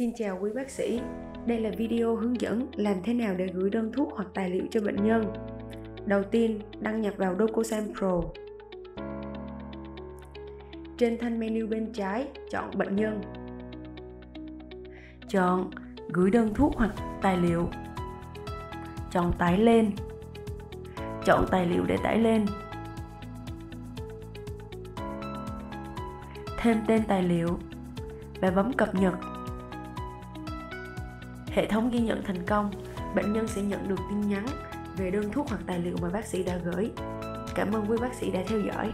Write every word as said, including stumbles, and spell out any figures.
Xin chào quý bác sĩ, đây là video hướng dẫn làm thế nào để gửi đơn thuốc hoặc tài liệu cho bệnh nhân. Đầu tiên, đăng nhập vào Docosan Pro. Trên thanh menu bên trái, chọn bệnh nhân. Chọn gửi đơn thuốc hoặc tài liệu. Chọn tải lên. Chọn tài liệu để tải lên. Thêm tên tài liệu và bấm cập nhật. Hệ thống ghi nhận thành công, bệnh nhân sẽ nhận được tin nhắn về đơn thuốc hoặc tài liệu mà bác sĩ đã gửi. Cảm ơn quý bác sĩ đã theo dõi.